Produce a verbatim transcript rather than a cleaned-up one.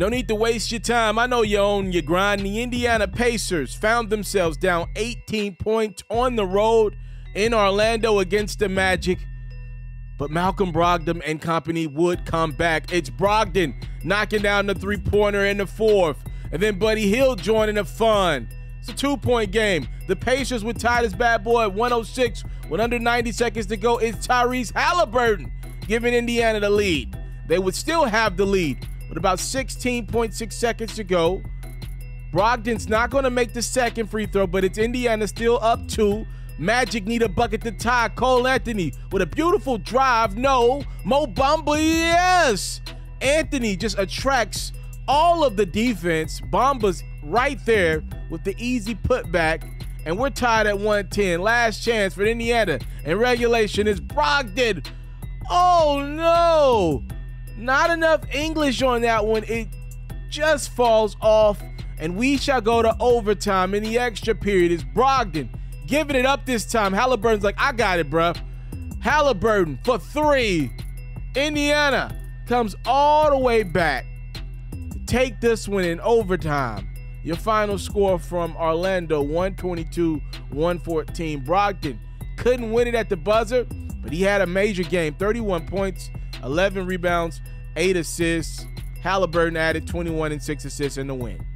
No need to waste your time. I know you own your grind. The Indiana Pacers found themselves down eighteen points on the road in Orlando against the Magic. But Malcolm Brogdon and company would come back. It's Brogdon knocking down the three-pointer in the fourth. And then Buddy Hill joining the fun. It's a two-point game. The Pacers would tie this bad boy at one oh six. With under ninety seconds to go, it's Tyrese Haliburton giving Indiana the lead. They would still have the lead with about sixteen point six seconds to go. Brogdon's not going to make the second free throw, but it's Indiana still up two. Magic need a bucket to tie. Cole Anthony with a beautiful drive. No. Mo Bamba, yes. Anthony just attracts all of the defense. Bamba's right there with the easy putback, and we're tied at one ten. Last chance for Indiana in regulation is Brogdon. Oh no, not enough English on that one. It just falls off, and we shall go to overtime. In the extra period is Brogdon giving it up this time. Halliburton's like, I got it, bruh. Haliburton for three. Indiana comes all the way back to take this one in overtime. Your final score from Orlando, one twenty-two one fourteen. Brogdon couldn't win it at the buzzer, but he had a major game. thirty-one points, eleven rebounds, eight assists. Haliburton added twenty-one and six assists in the win.